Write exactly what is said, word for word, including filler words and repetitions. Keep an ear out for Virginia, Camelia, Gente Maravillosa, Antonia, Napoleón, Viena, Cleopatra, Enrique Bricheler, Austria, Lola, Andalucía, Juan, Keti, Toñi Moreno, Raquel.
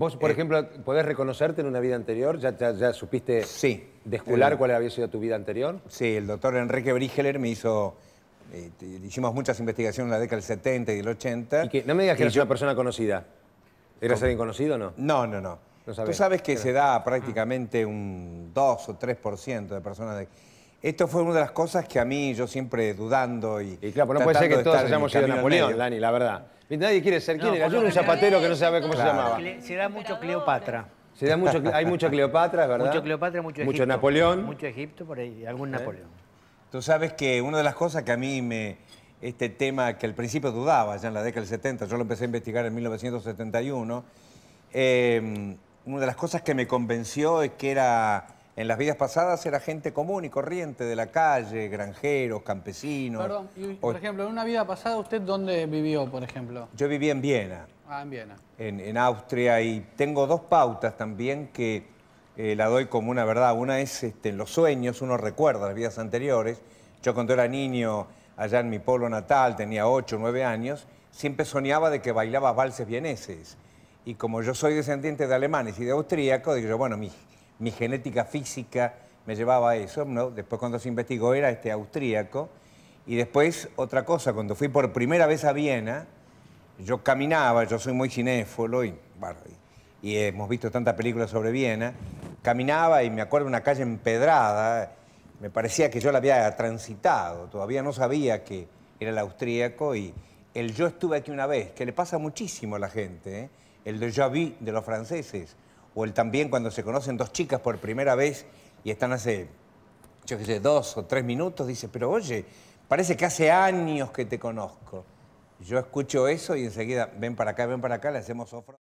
Vos, por eh, ejemplo, ¿podés reconocerte en una vida anterior? ¿Ya, ya, ya supiste sí, descular eh, cuál había sido tu vida anterior? Sí, el doctor Enrique Bricheler me hizo... Eh, hicimos muchas investigaciones en la década del setenta y del ochenta. ¿Y que, no me digas que eras yo... una persona conocida? ¿Eras ¿Cómo? alguien conocido o no? No, no, no. no sabés. Tú sabes que Pero... se da prácticamente un dos o tres por ciento de personas... de... Esto fue una de las cosas que a mí, yo siempre dudando y... Y claro, no puede ser que todos hayamos sido Napoleón, Dani, la verdad. Nadie quiere ser. ¿Quién no, era? Yo era un zapatero que no sabe cómo claro. se llamaba. Se da mucho Cleopatra. Se da mucho, hay mucho Cleopatra, ¿verdad? Mucho Cleopatra, mucho Egipto. Mucho Napoleón. Mucho Egipto, por ahí, algún ¿Eh? Napoleón. Tú sabes que una de las cosas que a mí me... Este tema que al principio dudaba, ya en la década del setenta, yo lo empecé a investigar en mil novecientos setenta y uno, eh, una de las cosas que me convenció es que era... En las vidas pasadas era gente común y corriente de la calle, granjeros, campesinos. Perdón, y, por o... ejemplo, en una vida pasada, ¿usted dónde vivió, por ejemplo? Yo viví en Viena. Ah, en Viena. En, en Austria, y tengo dos pautas también que eh, la doy como una verdad. Una es este, en los sueños, uno recuerda las vidas anteriores. Yo cuando era niño, allá en mi pueblo natal, tenía ocho o nueve años, siempre soñaba de que bailaba valses vieneses. Y como yo soy descendiente de alemanes y de austríacos, digo yo, bueno, mi... Mi genética física me llevaba a eso, ¿no? Después cuando se investigó era este austríaco. Y después otra cosa, cuando fui por primera vez a Viena, yo caminaba, yo soy muy cinéfilo y, bueno, y, y hemos visto tantas películas sobre Viena, caminaba y me acuerdo una calle empedrada, me parecía que yo la había transitado, todavía no sabía que era el austríaco y el yo estuve aquí una vez, que le pasa muchísimo a la gente, ¿eh? El déjà vu de los franceses. O el también cuando se conocen dos chicas por primera vez y están hace, yo qué sé, dos o tres minutos, dice, pero oye, parece que hace años que te conozco. Yo escucho eso y enseguida, ven para acá, ven para acá, le hacemos ofro.